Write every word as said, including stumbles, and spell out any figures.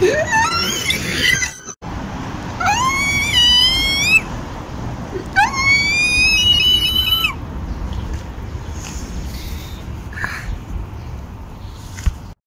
God.